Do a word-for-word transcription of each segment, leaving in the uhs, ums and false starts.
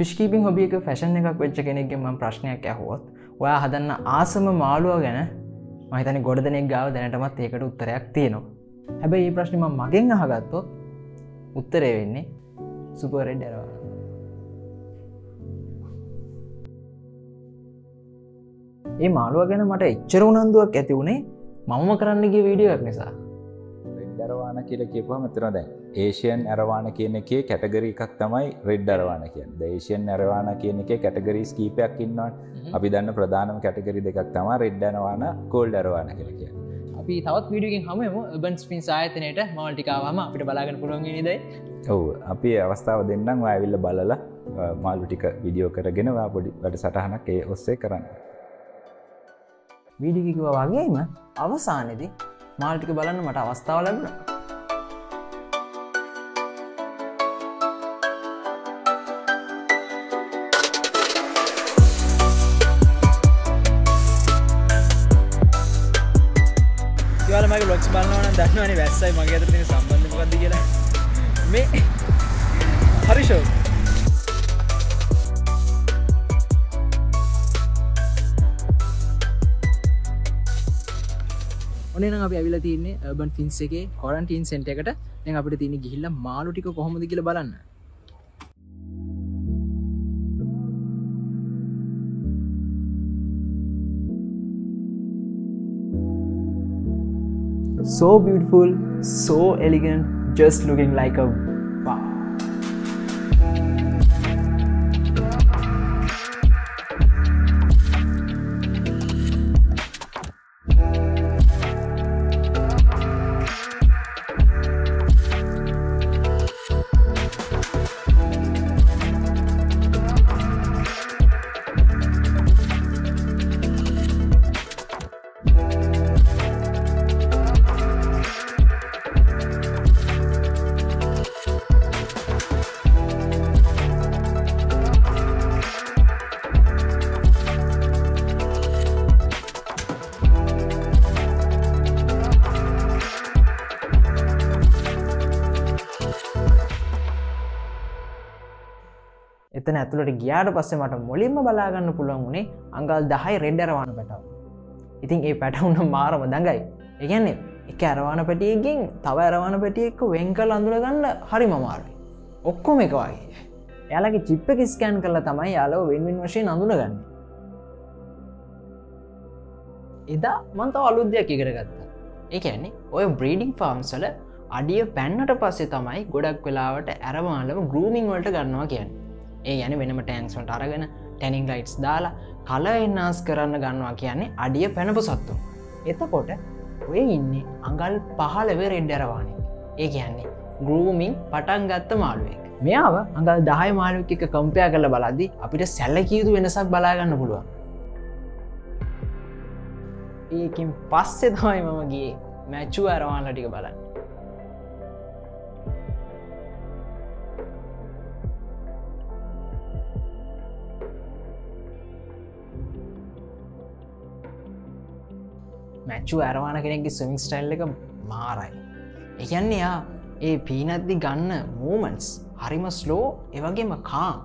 Fish keeping hobby එක fashion එකක් වෙච්ච කෙනෙක්ගෙන් මම ප්‍රශ්නයක් ඇහුවොත් ඔයා හදන්න ආසම මාළුවා ගැන මම හිතන්නේ ගොඩ දෙනෙක් ගාව දැනටමත් ඒකට උත්තරයක් තියෙනවා. හැබැයි මේ ප්‍රශ්නේ මම මගෙන් අහගත්තොත් උත්තරේ වෙන්නේ සුපර් රෙඩ් අරවාන. මේ මාළුවා ගැන මට එච්චර උනන්දුවක් ඇති උනේ මමම කරන්න ගිය වීඩියෝ එකක් නිසා. රෙඩ් අරවාන කියලා කියපුවම හිතනවා දැන් ඒෂියන් අරවාන කියන එකේ කැටගරි එකක් තමයි රෙඩ් අරවාන කියන්නේ. දැන් ඒෂියන් අරවාන කියන එකේ කැටගරිස් කීපයක් ඉන්නවනේ. අපි දන්න ප්‍රධානම කැටගරි දෙකක් තමයි රෙඩ් අරවාන, ගෝල්ඩ් අරවාන කියලා කියන්නේ. අපි තවත් වීඩියෝ එකකින් හමුවෙමු Urban Fins ආයතනයේට මවල් ටික ආවම අපිට බලාගන්න පුළුවන් වෙන ඉදයි. ඔව් අපි අවස්ථාව දෙන්නම් ඔයා ඇවිල්ලා බලලා මාළු ටික වීඩියෝ කරගෙන ඔයා පොඩි වැඩසටහනක් ඒ ඔස්සේ කරන්න. වීඩියෝ එක කිව්වා වගේම අවසානයේදී මාළු ටික බලන්න මට අවස්ථාව ලැබුණා. ඔයාලා මගේ vlogs බලනවා නම් දන්නවනේ වැස්සයි මගේ අතර තියෙන සම්බන්ධය මොකක්ද කියලා. මේ හරි ෂෝක්. ඔන්න නම් අපි අවිලා තින්නේ Urban Fins එකේ quarantine center එකට. දැන් අපිට තියෙන්නේ ගිහිල්ලා මාළු ටික කොහොමද කියලා බලන්න. So beautiful, so elegant, just looking like a wow. එතන ඇතුළට ගියාට පස්සේ මට මුලින්ම බලා ගන්න පුළුවන් උනේ අඟල් දහය රෙඩ් අරවාන පැටවුන. ඉතින් ඒ පැටවුන මාරම දඟයි. ඒ කියන්නේ එක අරවාන පැටියකින් තව අරවාන පැටියෙක්ව වෙන් කරලා අඳුර ගන්න හරිම අමාරුයි. ඔක්කොම එක වගේ. එයාලගේ චිප් එක ස්කෑන් කරලා තමයි යාළුව වෙන් වෙන වශයෙන් අඳුනගන්නේ. එදා මම තව අලුත් දෙයක් ඉගෙන ගත්තා. ඒ කියන්නේ ඔය බ්‍රීඩින් ෆාම්ස් වල අඩිය පැන්නට පස්සේ තමයි ගොඩක් වෙලාවට අරවානලම ගෲමින් වලට ගන්නවා කියන්නේ. ඒ යන වෙනම ටෑන්ක්ස්වලට අරගෙන ටැනින් ලයිට්ස් දාලා කලර් එන්හාන්ස් කරන්න ගන්නවා කියන්නේ අඩිය පැනපු සත්තු. එතකොට ඔය ඉන්නේ අඟල් පහළවේ රෙඩ් අරවාණෙක්. ඒ කියන්නේ ගෲමින් පටන් ගත්ත මාළුවෙක්. මෙයාව අඟල් දහය මාළුවෙක් එක්ක කම්පෙයාර් කරලා බලද්දී අපිට සැලකිය යුතු වෙනසක් බලා ගන්න පුළුවන්. ඒකෙන් පස්සේ තමයි මම ගියේ මැචුවර් අරවාණලා ටික බලන්න. මැචුවර් අරවාන කෙනෙක්ගේ ස්විමින් ස්ටයිල් එක මාරයි. ඒ කියන්නේ යා ඒ පීනත්දි ගන්න මූමන්ට්ස් හරිම ස්ලෝ, ඒ වගේම කාම්.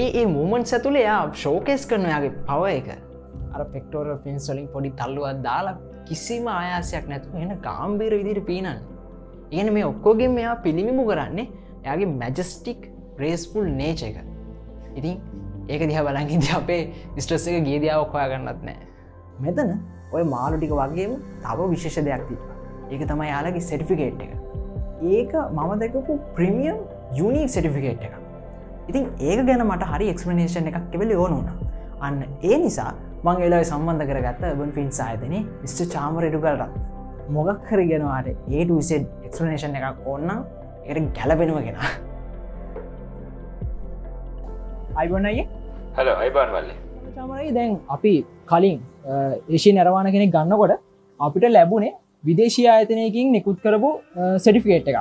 ඒ ඒ මූමන්ට්ස් ඇතුලේ යා ෂෝකේස් කරන යාගේ පවර් එක. අර පෙක්ටෝරල් ෆින්ස් වලින් පොඩි තල්ලුවක් දාලා කිසිම ආයාසයක් නැතුව එන ගැඹීර විදිහට පීනන්නේ. ඒ කියන්නේ මේ ඔක්කොගෙම යා පිළිමිමු කරන්නේ යාගේ මැජෙස්ටික් ග්‍රේස්ෆුල් නේචර් එක. ඉතින් ඒක දිහා බලන් ඉඳි අපේ ස්ට්‍රෙස් එක ගිය දිහාවක් හොයාගන්නත් නැහැ. මෙතන ඔය මාළු ටික වගේම තව විශේෂ දෙයක් තියෙනවා. ඒක තමයි යාලගේ සර්ටිෆිකේට් එක. ඒක මම දැකපු ප්‍රීමියම් යුනික් සර්ටිෆිකේට් එකක්. ඉතින් ඒක ගැන මට හරි එක්ස්ප්ලනේෂන් එකක් කිව්වෙලි ඕන වුණා. අන්න ඒ නිසා මම ඒ වෙලාවේ සම්බන්ධ කරගත්ත Urban Fins ආයතනයේ මිස්ටර් චාමර එඩුගල්රත්. මොකක් හරි ගැන ආට A to Z එක්ස්ප්ලනේෂන් එකක් ඕන නම් ඒකට ගැළපෙනව කෙනා. අයිබෝන් අයියේ. හලෝ අයිබෝන් වල්ලේ. චාමරයි දැන් අපි කලින් ඒෂියන් අරවාන කෙනෙක් ගන්නකොට අපිට ලැබුණේ විදේශීය ආයතනයකින් නිකුත් කරපු සර්ටිෆිකේට් එකක්.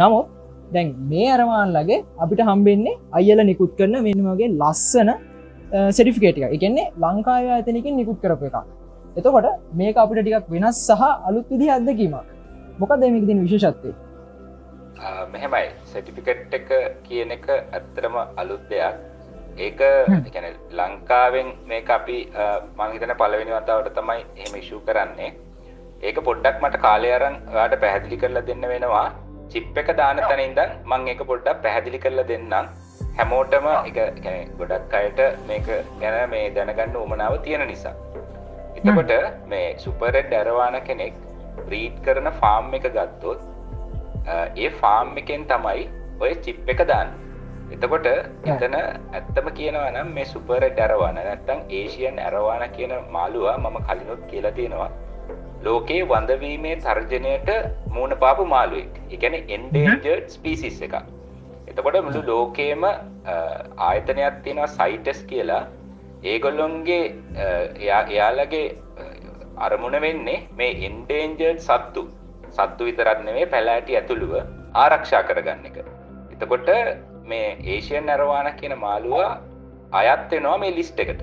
නමුත් දැන් මේ අරවාන්ලගේ අපිට හම්බෙන්නේ අයියලා නිකුත් කරන මෙන්න වගේ ලස්සන සර්ටිෆිකේට් එකක්. ඒ කියන්නේ ලංකාවේ ආයතනයකින් නිකුත් කරපු එකක්. එතකොට මේක අපිට ටිකක් වෙනස් සහ අලුත් විදිහක් අත්දැකීමක්. මොකද මේකේ තියෙන විශේෂත්වය? මෙහෙමයි සර්ටිෆිකට් එක කියන එක ඇත්තටම අලුත් දෙයක්. ඒක ඒ කියන්නේ ලංකාවෙන් මේක අපි මම හිතන්නේ පළවෙනි වතාවට තමයි එහෙම ඉෂු කරන්නේ. ඒක පොඩ්ඩක් මට කාලය අරන් ඔයාට පැහැදිලි කරලා දෙන්න වෙනවා. චිප් එක දාන තැන ඉඳන් මම ඒක පොඩ්ඩක් පැහැදිලි කරලා දෙන්නම්. හැමෝටම ඒක ඒ කියන්නේ ගොඩක් අයට මේක ගැන මේ දැනගන්න උවමනාව තියෙන නිසා. එතකොට මේ සුපර් රෙඩ් ඇරවානා කෙනෙක් බ්‍රීඩ් කරන ෆාම් එක ගත්තොත් ඒ ෆාම් එකෙන් තමයි ඔය චිප් එක දාන්නේ. එතකොට එතන ඇත්තම කියනවා නම් මේ සුපර් රෙඩ් ඇරවානා නැත්තම් ඒෂියන් ඇරවානා කියන මාළුවා මම කලිනුත් කියලා තියෙනවා. ලෝකේ වඳවීමේ තර්ජනයට මූණ පාපු මාළුවෙක්. ඒ කියන්නේ endangered species එකක්. එතකොට මුළු ලෝකේම ආයතනයක් තියෙනවා CITES කියලා. ඒගොල්ලොන්ගේ එයාලගේ අරමුණ වෙන්නේ මේ endangered සත්තු සත්තු විතරක් නෙමෙයි පැලෑටි ඇතුළුව ආරක්ෂා කරගන්න එක. එතකොට මේ ඒෂියන් ඇරවානා කියන මාළුවා අයත් වෙනවා මේ ලිස්ට් එකට.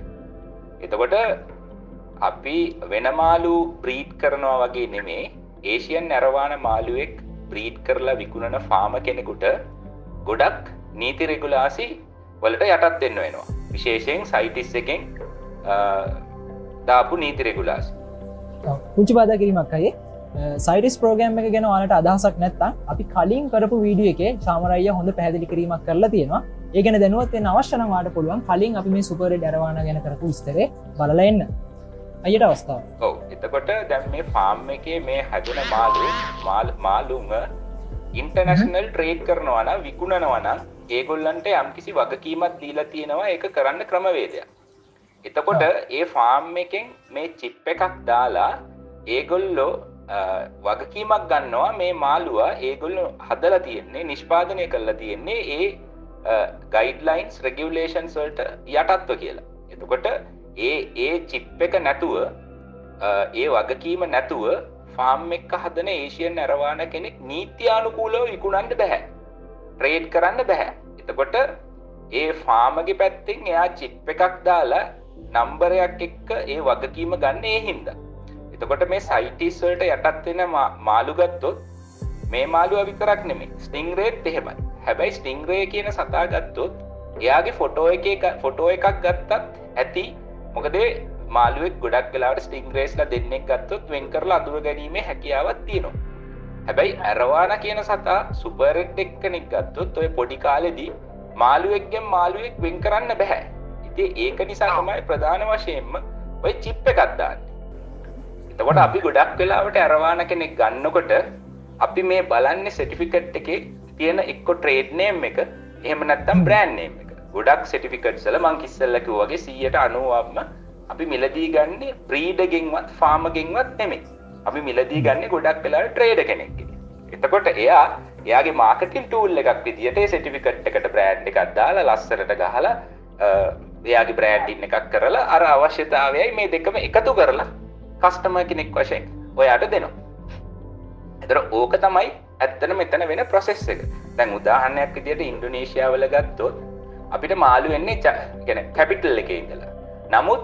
එතකොට අපි වෙන මාළු බ්‍රීඩ් කරනවා වගේ නෙමෙයි ඒෂියන් ඇරවානා මාළුවෙක් බ්‍රීඩ් කරලා විකුණන ෆාම කෙනෙකුට ගොඩක් නීති රෙගුලාසි වලට යටත් වෙන්න වෙනවා. විශේෂයෙන් සයිටිස් එකෙන් දාපු නීති රෙගුලාසි. පුංචි බාධා කිරීමක් අයියේ. සයිටිස් ප්‍රෝග්‍රෑම් එක ගැන ඔයාලට අදහසක් නැත්නම් අපි කලින් කරපු වීඩියෝ එකේ ශාමරයියා හොඳ පැහැදිලි කිරීමක් කරලා තියෙනවා. ඒ ගැන දැනුවත් වෙන්න අවශ්‍ය නම් ඔයාලට පුළුවන් කලින් අපි මේ සුපර් රෙඩ් ඇරවානා ගැන කරපු විස්තරේ බලලා එන්න. අයියට අවස්ථාව. ඔව්. එතකොට දැන් මේ ෆාම් එකේ මේ හැදෙන මාළු මාළුම ඉන්ටර්නැෂනල් ට්‍රේඩ් කරනවා නම් විකුණනවා නම් ඒගොල්ලන්ට යම් කිසි වගකීමක් දීලා තියෙනවා ඒක කරන්න ක්‍රමවේදයක්. එතකොට ඒ ෆාම් එකෙන් මේ චිප් එකක් දාලා ඒගොල්ලෝ වගකීමක් ගන්නවා මේ මාළුවා ඒගොල්ලෝ හදලා තියෙන්නේ නිෂ්පාදනය කරලා තියෙන්නේ ඒ ගයිඩ්ලයින්ස් රෙගියුලේෂන්ස් වලට යටත්ව කියලා. එතකොට ඒ ඒ චිප් එක නැතුව ඒ වගකීම නැතුව ෆාම් එක හදන ඒෂියන් ඇරවානා කෙනෙක් නීත්‍යානුකූලව විකුණන්න බෑ. ට්‍රේඩ් කරන්න බෑ. එතකොට ඒ ෆාමගේ පැත්තෙන් එයා චිප් එකක් දාලා නම්බරයක් එක්ක ඒ වගකීම ගන්න ඒ හින්දා. එතකොට මේ සයිටිස් වලට යටත් වෙන මාළු ගත්තොත් මේ මාළුවා විතරක් නෙමෙයි. ස්ටිං රේත් එහෙමයි. හැබැයි ස්ටිං රේ කියන සතා ගත්තොත් එයාගේ ෆොටෝ එකේ ෆොටෝ එකක් ගත්තත් ඇති. මොකද මාළුවෙක් ගොඩක් වෙලාවට ස්ටිං රේස්ලා දෙන්නෙක් ගත්තොත් වෙන් කරලා අඳුර ගැනීමේ හැකියාවක් තියෙනවා. හැබැයි ඇරවානා කියන සතා සුපර් රෙඩ් එක්කෙනෙක් ගත්තොත් ඔය පොඩි කාලෙදී මාළුවෙක්ගෙන් මාළුවෙක් වෙන් කරන්න බෑ. ඉතින් ඒක නිසා තමයි ප්‍රධාන වශයෙන්ම ඔය චිප් එකක් දාන්නේ. එතකොට අපි ගොඩක් වෙලාවට ඇරවානා කෙනෙක් ගන්නකොට අපි මේ බලන්නේ සර්ටිෆිකට් එකේ තියෙන එක්ක ට්‍රේඩ් නේම් එක එහෙම නැත්නම් බ්‍රෑන්ඩ් නේම් එක. ගොඩක් සර්ටිෆිකට්ස් වල මං කිස්සෙල්ලා කිව්වා වගේ සියයට අනූවක්ම අපි මිලදී ගන්නේ බ්‍රීඩගෙන්වත් ෆාමගෙන්වත් නෙමෙයි. අපි මිලදී ගන්න ගොඩක් වෙලාවට ට්‍රේඩර් කෙනෙක්. එතකොට එයා එයාගේ මාකටින් ටූල් එකක් විදියට ඒ සර්ටිෆිකට් එකට බ්‍රෑන්ඩ් එකක් දාලා ලස්සරට ගහලා එයාගේ බ්‍රෑන්ඩින් එකක් කරලා අර අවශ්‍යතාවයයි මේ දෙකම එකතු කරලා කස්ටමර් කෙනෙක් වශයෙන් ඔයාට දෙනවා. ඒතර ඕක තමයි ඇත්තට මෙතන වෙන process එක. දැන් උදාහරණයක් විදියට ඉන්ඩෝනේෂියාව වල ගත්තොත් අපිට මාළු එන්නේ يعني capital එකේ ඉඳලා. නමුත්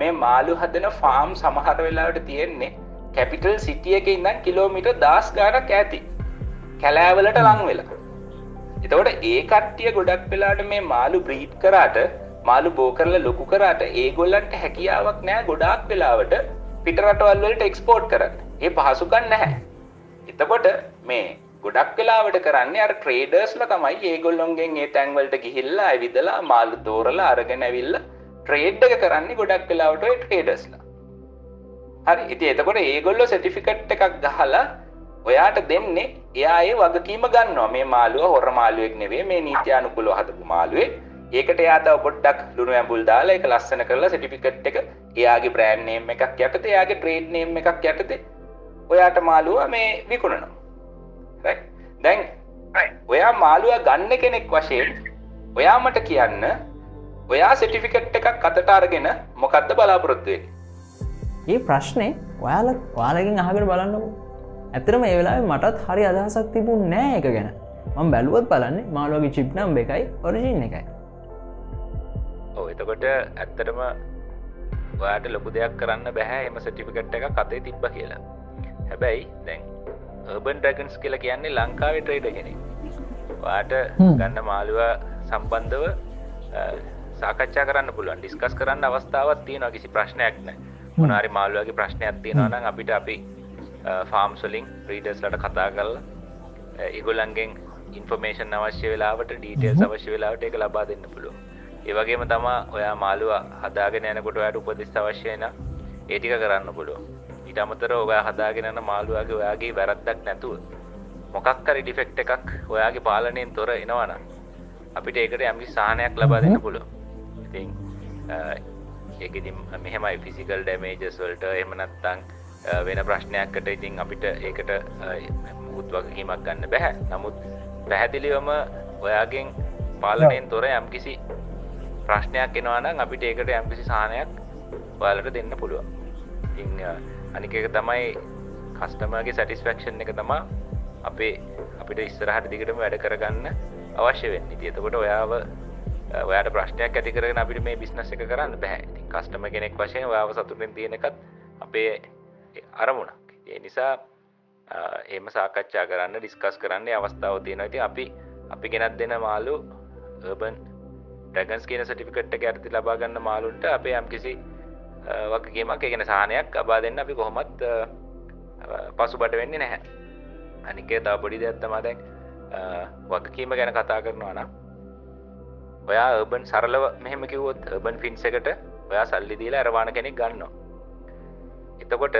මේ මාළු හදන farm සමහර වෙලාවට තියෙන්නේ කැපිටල් සිටිය එක ඉඳන් කිලෝමීටර් දාස් ගානක් ඇති කැලෑවලට ලං වෙලා. එතකොට ඒ කට්ටිය ගොඩක් වෙලාට මේ මාළු බ්‍රීඩ් කරාට මාළු බෝ කරලා ලොකු කරාට ඒගොල්ලන්ට හැකියාවක් නැහැ ගොඩාක් වෙලාවට පිට රටවල් වලට එක්ස්පෝර්ට් කරන්න. ඒ පහසුකම් නැහැ. එතකොට මේ ගොඩක් වෙලාවට කරන්නේ අර ට්‍රේඩර්ස්ලා තමයි ඒගොල්ලොන්ගෙන් ඒ තැන් වලට ගිහිල්ලා ඇවිදලා මාළු තෝරලා අරගෙන ඇවිල්ලා ට්‍රේඩ් එක කරන්නේ ගොඩක් වෙලාවට ඔය ට්‍රේඩර්ස්ලා. හරි. ඉතින් එතකොට ඒගොල්ලෝ සර්ටිෆිකට් එකක් ගහලා ඔයාට දෙන්නේ එයා ඒ වගකීම ගන්නවා. මේ මාළුවා හොර මාළුවෙක් නෙවෙයි මේ නීත්‍යානුකූලව හදපු මාළුවෙක්. ඒකට එයා තව පොඩ්ඩක් ලුණු ඇඹුල් දාලා ඒක ලස්සන කරලා සර්ටිෆිකට් එක එයාගේ බ්‍රෑන්ඩ් නේම් එකක් යටතේ එයාගේ ට්‍රේඩ් නේම් එකක් යටතේ ඔයාට මාළුවා මේ විකුණනවා. රයිට්. දැන් ඔයා මාළුවා ගන්න කෙනෙක් වශයෙන් ඔයාමට කියන්න ඔයා සර්ටිෆිකට් එකක් අතට අරගෙන මොකද්ද බලාපොරොත්තු වෙන්නේ? ඒ ප්‍රශ්නේ ඔයාලත් ඔයාලගෙන් අහගෙන බලන්නකෝ. ඇත්තටම මේ වෙලාවේ මටත් හරි අදහසක් තිබුණේ නැහැ ඒක ගැන. මම බැලුවත් බලන්නේ මාළුවාගේ චිප් නම් එකයි ඔරිජින් එකයි. ඔව්. එතකොට ඇත්තටම ඔයාට ලොකු දෙයක් කරන්න බෑ එහෙම සර්ටිෆිකට් එකක් අතේ තිබ්බා කියලා. හැබැයි දැන් urban dragons කියලා කියන්නේ ලංකාවේ ට්‍රේඩර් කෙනෙක්. ඔයාට ගන්න මාළුව සම්බන්ධව සාකච්ඡා කරන්න පුළුවන්, ඩිස්කස් කරන්න අවස්ථාවක් තියෙනවා, කිසි ප්‍රශ්නයක් නැහැ. මොනවා හරි මාළුවගේ ප්‍රශ්නයක් තියෙනවා නම් අපිට අපි ෆාම්ස් වලින් බ්‍රීඩර්ස්ලට කතා කරලා ඒගොල්ලන්ගෙන් ඉන්ෆර්මේෂන් අවශ්‍ය වෙලාවට, ඩීටේල්ස් අවශ්‍ය වෙලාවට ඒක ලබා දෙන්න පුළුවන්. ඒ වගේම තමයි ඔයා මාළුවා හදාගෙන යනකොට ඔයාට උපදෙස් අවශ්‍ය වෙනා ඒ ටික කරන්න පුළුවන්. ඊට අමතරව ඔයා හදාගෙන යන මාළුවාගේ ඔයාගේ වැරද්දක් නැතුව මොකක් හරි ඩිෆෙක්ට් එකක් ඔයාගේ පාලනයෙන් තොර එනවා නම් අපිට ඒකට යම්කි සාහනයක් ලබා දෙන්න පුළුවන්. ඉතින් ඒකෙදි මෙහෙමයි ෆිසිකල් ඩැමේජස් වලට එහෙම නැත්නම් වෙන ප්‍රශ්නයක්කට ඉතින් අපිට ඒකට මුකුත් වගකීමක් ගන්න බෑ. නමුත් පැහැදිලිවම ඔයාගෙන් පාලනයෙන් තොර යම්කිසි ප්‍රශ්නයක් එනවා නම් අපිට ඒකට යම්කිසි සාහනයක් ඔයාලට දෙන්න පුළුවන්. ඉතින් අනික එක තමයි කස්ටමර්ගේ සැටිස්ෆැක්ෂන් එක තමයි අපේ අපිට ඉස්සරහට දිගටම වැඩ කරගන්න අවශ්‍ය වෙන්නේ. ඉතින් එතකොට ඔයාව ඔයාට ප්‍රශ්නයක් ඇති කරගෙන අපිට මේ බිස්නස් එක කරන්න බෑ. ඉතින් කස්ටමර් කෙනෙක් වශයෙන් ඔයාව සතුටින් තියෙන එකත් අපේ අරමුණක්. ඒ නිසා එහෙම සාකච්ඡා කරන්න, ඩිස්කස් කරන්න අවස්ථාව තියෙනවා. ඉතින් අපි අපි ගෙනත් දෙන මාළු urban dragons කියන සර්ටිෆිකට් එක යටතේ ලබා ගන්න මාළුන්ට අපේ යම්කිසි වගකීමක්, ඒ කියන්නේ සාහනයක් ලබා දෙන්න අපි කොහොමත් පසුබට වෙන්නේ නැහැ. අනික තව පොඩි දෙයක් තමයි දැන් වගකීම ගැන කතා කරනවා නම් ඔයා urban සරලව මෙහෙම කිව්වොත් urban fins එකට ඔයා සල්ලි දීලා අරවාන කෙනෙක් ගන්නවා. එතකොට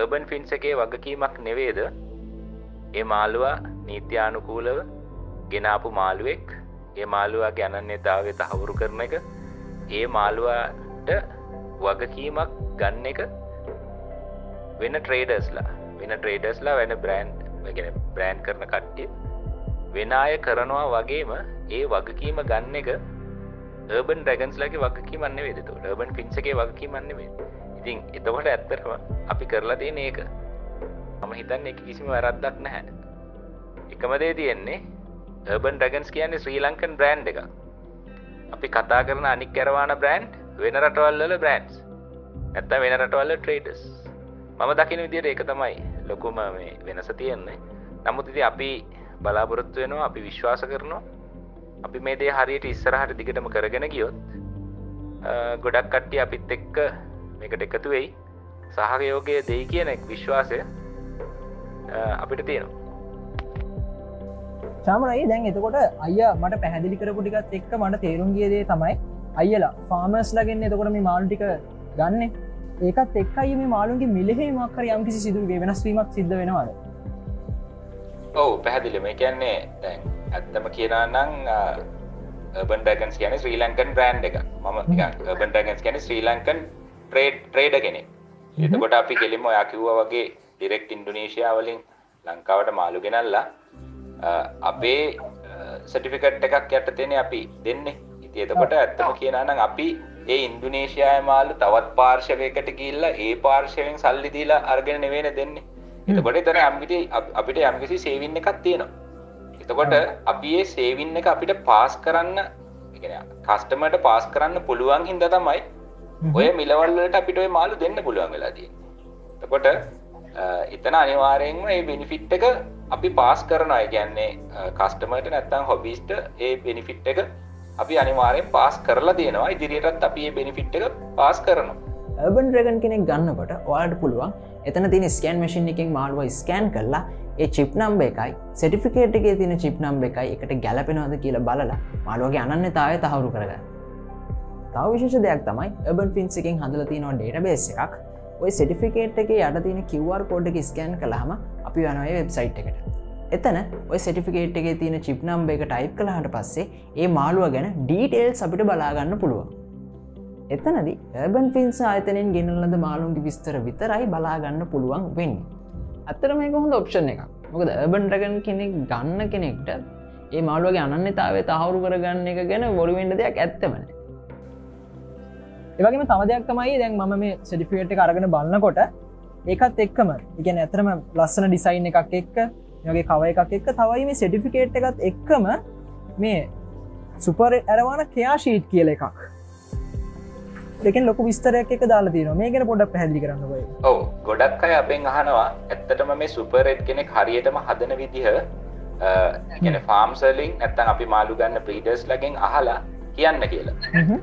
urban fins එකේ වගකීමක් නෙවෙයිද ඒ මාළුවා නීත්‍යානුකූලව ගෙන ආපු මාළුවෙක්, ඒ මාළුවාගේ අනන්‍යතාවය තහවුරු කරන එක, ඒ මාළුවාට වගකීමක් ගන්න එක වෙන ට්‍රේඩර්ස්ලා වෙන ට්‍රේඩර්ස්ලා වෙන බ්‍රෑන්ඩ් ගැන බ්‍රෑන්ඩ් කරන කට්ටිය වෙන අය කරනවා වගේම ඒ වගකීම ගන්න එක urban dragonsලාගේ වගකීමක් නෙවෙයි. ඒතකොට urban fins එකේ වගකීමක් නෙවෙයි. ඉතින් එතකොට ඇත්තටම අපි කරලා තියෙන එක මම හිතන්නේ කිසිම වැරද්දක් නැහැ. එකම දේ තියෙන්නේ urban dragons කියන්නේ ශ්‍රී ලංකන් බ්‍රෑන්ඩ් එකක්. අපි කතා කරන අනික් කරවාන බ්‍රෑන්ඩ් වෙන රටවල් වල බ්‍රෑන්ඩ්ස් නැත්නම් වෙන රටවල් වල ට්‍රේඩර්ස්. මම දකින විදිහට ඒක තමයි ලොකුම මේ වෙනස තියෙන්නේ. නමුත් ඉතින් අපි බලාපොරොත්තු වෙනවා, අපි විශ්වාස කරනවා අපි මේ දේ හරියට ඉස්සරහට දිගටම කරගෙන ගියොත් ගොඩක් කට්ටිය අපිත් එක්ක මේකට එකතු වෙයි, සහයෝගය දෙයි කියන විශ්වාසය අපිට තියෙනවා. සාමරයි දැන් එතකොට අයියා මට පැහැදිලි කරපු ටිකත් එක්ක මට තේරුම් ගිය දේ තමයි අයියලා ෆාමර්ස්ලා ගෙන්නේ එතකොට මේ මාළු ටික ගන්නෙ. ඒකත් එක්කයි මේ මාළුන්ගේ මිලෙහිමක් කර යම් කිසි සිදුවීමක් වෙනස්වීමක් සිද්ධ වෙනවද? ඔව් පැහැදිලිවම. ඒ කියන්නේ දැන් ඇත්තම කියනවා නම් urban dragons කියන්නේ ශ්‍රී ලංකන් බ්‍රෑන්ඩ් එකක්. මම කියන්නේ urban dragons කියන්නේ ශ්‍රී ලංකන් ට්‍රේඩ් ට්‍රේඩර් කෙනෙක්. එතකොට අපි කෙලින්ම ඔයා කිව්වා වගේ ඩිරෙක්ට් ඉන්ඩෝනේෂියා වලින් ලංකාවට මාළු ගෙනල්ලා අපේ සර්ටිෆිකට් එකක් යට තේනේ අපි දෙන්නේ. ඉතින් එතකොට ඇත්තම කියනවා නම් අපි ඒ ඉන්දුනේෂයාය මාළු තවත් පාර්ශවයකට ගිහිල්ලා ඒ පාර්ශවයෙන් සල්ලි දීලා අරගෙන නෙවෙයින දෙන්නේ. එතකොට එතන යම්කිසි අපිට යම්කිසි සේවින් එකක් තියෙනවා. එතකොට අපි ඒ සේවින් එක අපිට පාස් කරන්න, ඒ කියන්නේ කස්ටමර්ට පාස් කරන්න පුළුවන් හින්දා තමයි ඔය මිලවල් වලට අපිට ඔය මාළු දෙන්න පුළුවන් වෙලා තියෙන්නේ. එතකොට එතන අනිවාර්යයෙන්ම මේ බෙනිෆිට් එක අපි පාස් කරනවා. ඒ කියන්නේ කස්ටමර්ට නැත්තම් හොබිස්ට ඒ බෙනිෆිට් එක අපි අනිවාර්යෙන් පාස් කරලා දෙනවා. ඉදිරියටත් අපි මේ බෙනිෆිට් එක පාස් කරනවා. urban dragon කෙනෙක් ගන්නකොට ඔයාලට පුළුවන් එතන තියෙන ස්කෑන් මැෂින් එකෙන් මාළුවා ස්කෑන් කරලා ඒ chip number එකයි සර්ටිෆිකේට් එකේ තියෙන chip number එකයි එකට ගැලපෙනවද කියලා බලලා මාළුවාගේ අනන්‍යතාවය තහවුරු කරගන්න. තව විශේෂ දෙයක් තමයි urban fins එකෙන් හදලා තියෙන database එකක්. ওই සර්ටිෆිකේට් එකේ යට තියෙන Q R code එක ස්කෑන් කළාම අපි යනවා ඒ වෙබ්සයිට් එකට. එතන ඔය සර්ටිෆිකේට් එකේ තියෙන chip number එක type කළාට පස්සේ ඒ මාළුවා ගැන details අපිට බලා ගන්න පුළුවන්. එතනදී urban fins ආයතනයෙන් ගෙනල්න ලද මාළුන්ගේ විස්තර විතරයි බලා ගන්න පුළුවන් වෙන්නේ. අතර මේක හොඳ option එකක්. මොකද urban dragon කෙනෙක් ගන්න කෙනෙක්ට ඒ මාළුවාගේ අනන්‍යතාවය තහවුරු කරගන්න එක ගැන බොරු වෙන්න දෙයක් ඇත්තම නැහැ. ඒ වගේම තව දෙයක් තමයි දැන් මම මේ certificate එක අරගෙන බලනකොට ඒකත් එක්කම, ඒ කියන්නේ අතරම ලස්සන design එකක් එක්ක යගේ කව එකක් එක්ක තවයි මේ සර්ටිෆිකේට් එකත් එක්කම මේ සුපර් ඇරවාන ක්‍රියා ෂීට් කියලා එකක්. දෙකෙන් ලොකු විස්තරයක් එක දාලා තියෙනවා. මේ ගැන පොඩ්ඩක් පැහැදිලි කරන්න ඔබ. ඔව් ගොඩක් අය අපෙන් අහනවා ඇත්තටම මේ සුපර් රෙඩ් කෙනෙක් හරියටම හදන විදිහ يعني ෆාම් සෙලින් නැත්නම් අපි මාළු ගන්න බ්‍රීඩර්ස් ලගෙන් අහලා කියන්න කියලා.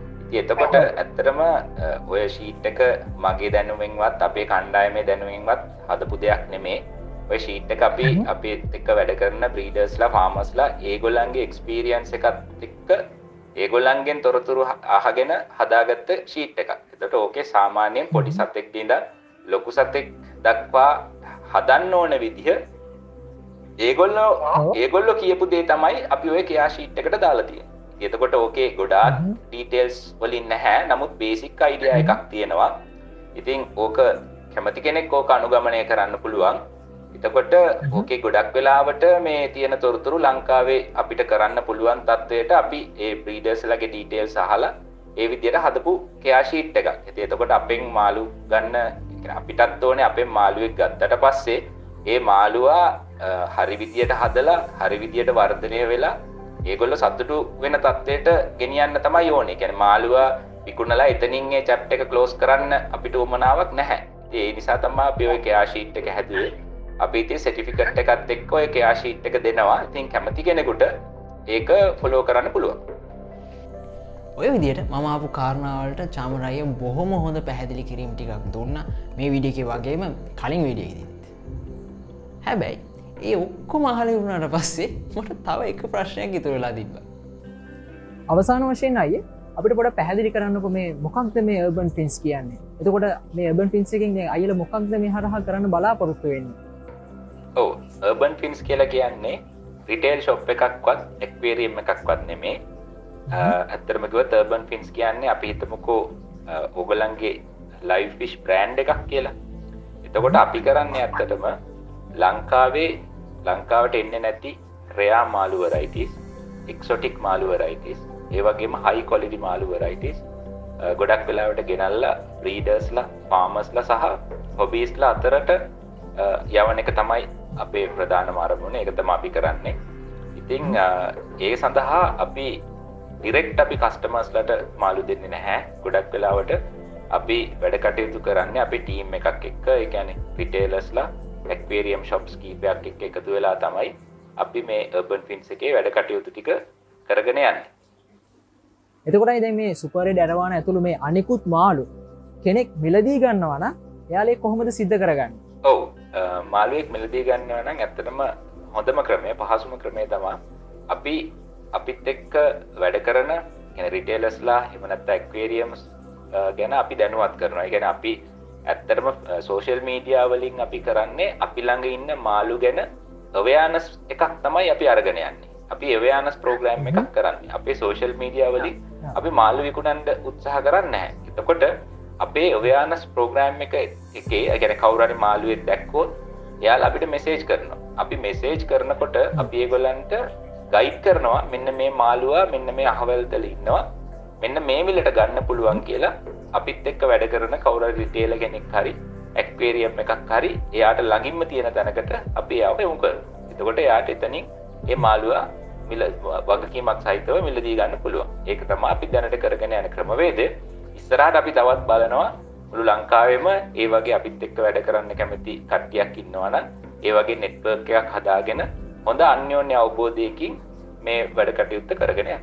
එතකොට ඇත්තටම ඔය ෂීට් එක මගේ දැනුමෙන්වත් අපේ කණ්ඩායමේ දැනුමෙන්වත් හදපු දෙයක් නෙමේ. ඔය ෂීට් එක අපි අපිත් එක්ක වැඩ කරන බ්‍රීඩර්ස්ලා ෆාමර්ස්ලා ඒගොල්ලන්ගේ එක්ස්පීරියන්ස් එකත් එක්ක ඒගොල්ලන්ගෙන් තොරතුරු අහගෙන හදාගත්ත ෂීට් එකක්. එතකොට ඕකේ සාමාන්‍යයෙන් පොඩි සතෙක්ගේ ඉඳන් ලොකු සතෙක් දක්වා හදන්න ඕන විදිහ ඒගොල්ලෝ ඒගොල්ලෝ කියපු දේ තමයි අපි ඔය කියා ෂීට් එකට දාලා තියෙන්නේ. එතකොට ඕකේ ගොඩාක් ඩීටේල්ස් වලින් නැහැ නමුත් බේසික් අයිඩියා එකක් තියෙනවා. ඉතින් ඕක කැමති කෙනෙක් ඕක අනුගමනය කරන්න පුළුවන්. එතකොට ඕකේ ගොඩක් වෙලාවට මේ තියෙන තොරතුරු ලංකාවේ අපිට කරන්න පුළුවන් තත්වයට අපි ඒ බ්‍රීඩර්ස්ලාගේ ඩීටේල්ස් අහලා ඒ විදියට හදපු කෙයා ෂීට් එකක්. ඉතින් එතකොට අපෙන් මාළු ගන්න අපිටත් ඕනේ අපෙන් මාළුවෙක් ගත්තට පස්සේ ඒ මාළුවා හරි විදියට හදලා හරි විදියට වර්ධනය වෙලා ඒගොල්ල සතුටු වෙන තත්වයට ගෙනියන්න තමයි ඕනේ. කියන්නේ මාළුවා විකුණලා එතනින් මේ චැප්ටර් එක ක්ලෝස් කරන්න අපිට උවමනාවක් නැහැ. ඉතින් ඒ නිසා තමයි අපි ඔය කෙයා ෂීට් එක හැදුවේ. අපි ඉතින් සර්ටිෆිකට් එකත් එක්ක ඔය කෙයා ෂීට් එක දෙනවා. ඉතින් කැමති කෙනෙකුට ඒක ෆලෝ කරන්න පුළුවන්. ඔය විදියට මම ආපු කාරණාවලට චාමරාය බොහොම හොඳ පැහැදිලි කිරීම් ටිකක් දුන්නා මේ වීඩියෝ එකේ වගේම කලින් වීඩියෝ එකේදීත්. හැබැයි ඒ ඔක්කොම අහලා වුණාට පස්සේ මට තව එක ප්‍රශ්නයක් ඉතුරුලා තිබ්බා. අවසාන වශයෙන් අයියේ අපිට පොඩ පැහැදිලි කරන්නකෝ මේ මොකක්ද මේ Urban Fins කියන්නේ. එතකොට මේ Urban Fins එකෙන් දැන් අයියලා මොකක්ද මේ හරහා කරන්න බලාපොරොත්තු වෙන්නේ? ඔව් Urban Fins කියලා කියන්නේ රිටේල් ෂොප් එකක්වත් ඇක්වේරියම් එකක්වත් නෙමේ. අත්‍තරම කිව්වොත් Urban Fins කියන්නේ අපි හිතමුකෝ ඔයගලන්ගේ ලයිව් ෆිෂ් බ්‍රෑන්ඩ් එකක් කියලා. එතකොට අපි කරන්නේ ඇත්තටම ලංකාවේ ලංකාවට එන්නේ නැති රෙයා මාළු varieties, exotic මාළු varieties, ඒ වගේම high quality මාළු varieties ගොඩක් වෙලාවට ගෙනල්ලා breedersලා, farmersලා සහ hobbyiesලා අතරට යවන එක තමයි අපේ ප්‍රධානම අරමුණ. ඒක තමයි අපි කරන්නේ. ඉතින් ඒ සඳහා අපි direct අපි customers-ලට මාළු දෙන්නේ නැහැ. ගොඩක් වෙලාවට අපි වැඩ කටයුතු කරන්නේ අපේ team එකක් එක්ක. ඒ කියන්නේ retailersලා aquarium shops කීපයක් එක්ක එකතු වෙලා තමයි අපි මේ Urban Fins එකේ වැඩ කටයුතු ටික කරගෙන යන්නේ. එතකොටයි දැන් මේ Super Red Arowana ඇතුළු මේ අනිකුත් මාළු කෙනෙක් මිලදී ගන්නවා නම් එයාලේ කොහොමද සිද්ධ කරගන්නේ? ඔව් මාළුවෙක් මිලදී ගන්නවා නම් ඇත්තටම හොඳම ක්‍රමය පහසුම ක්‍රමය තමයි අපි අපිත් එක්ක වැඩ කරන يعني රිටේලර්ස්ලා එහෙම නැත්නම් aquariums ගැන අපි දැනුවත් කරනවා. ඒ කියන්නේ අපි ඇත්තටම සෝෂල් මීඩියා වලින් අපි කරන්නේ අපි ළඟ ඉන්න මාළු ගැන අවයනස් එකක් තමයි අපි අරගෙන යන්නේ. අපි අවයනස් ප්‍රෝග්‍රෑම් එකක් කරන්නේ. අපේ සෝෂල් මීඩියා වලින් අපි මාළු විකුණන්න උත්සාහ කරන්නේ නැහැ. එතකොට අපේ අවයනස් ප්‍රෝග්‍රෑම් එක එකේ يعني කවුරු හරි මාළුවෙක් දැක්කොත් එයාලා අපිට මෙසේජ් කරනවා. අපි මෙසේජ් කරනකොට අපි ඒගොල්ලන්ට ගයිඩ් කරනවා මෙන්න මේ මාළුවා මෙන්න මේ අහවලතල ඉන්නවා. මෙන්න මේ මිලට ගන්න පුළුවන් කියලා අපිත් එක්ක වැඩ කරන කවුරු රිටේලර් කෙනෙක් හරි ඇක්වේරියම් එකක් හරි එයාට ළඟින්ම තියෙන තැනකට අපි ආව යොමු කරනවා. එතකොට එයාට එතනින් ඒ මාළුවා මිල වගකීමක් සහිතව මිලදී ගන්න පුළුවන්. ඒක තමයි අපි දැනට කරගෙන යන ක්‍රමවේදය. ඉස්සරහට අපි තවත් බලනවා මුළු ලංකාවෙම ඒ වගේ අපිත් එක්ක වැඩ කරන්න කැමති කට්ටියක් ඉන්නවා නම් ඒ වගේ network එකක් හදාගෙන හොඳ අන්‍යෝන්‍ය අවබෝධයකින් මේ වැඩ කටයුත්ත කරගෙන යන්න.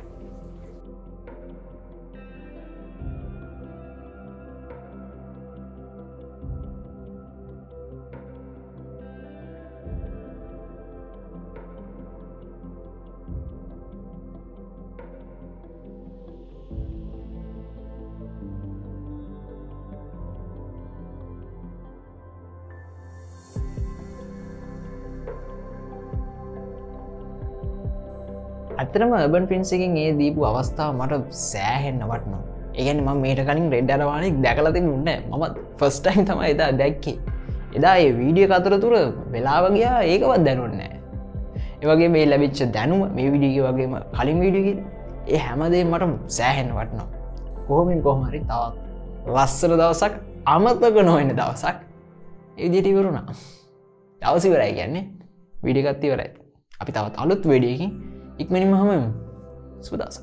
ඇතරම Urban Fins එකෙන් ඒ දීපු අවස්ථාව මට සෑහෙන්න වටනවා. ඒ කියන්නේ මම මේට කලින් රෙඩ් අරවාණෙක් දැකලා තිබුණේ නැහැ. මම ෆස්ට් ටයිම් තමයි එදා දැක්කේ. එදා ඒ වීඩියෝ එක අතරතුර වෙලාව ගියා ඒකවත් දැනුන්නේ නැහැ. ඒ වගේ මේ ලැබිච්ච දැනුම මේ වීඩියෝ එකේ වගේම කලින් වීඩියෝ එකේ ඒ හැමදේම මට සෑහෙන්න වටනවා. කොහොමෙන් කොහොම හරි තවත් ලස්සන දවසක් අමතක නොවන දවසක් ඒ විදිහට ඉවරුණා. දවස් ඉවරයි කියන්නේ වීඩියෝ එකත් ඉවරයි. අපි තවත් අලුත් වීඩියෝ එකකින් ඉක්මනින්ම හමු වෙමු. සුබ දවසක්.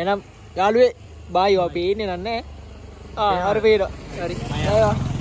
එනම් යාළුවේ බයි ඔය පේන්නේ නැහැ. ආ හරි වේර. හරි.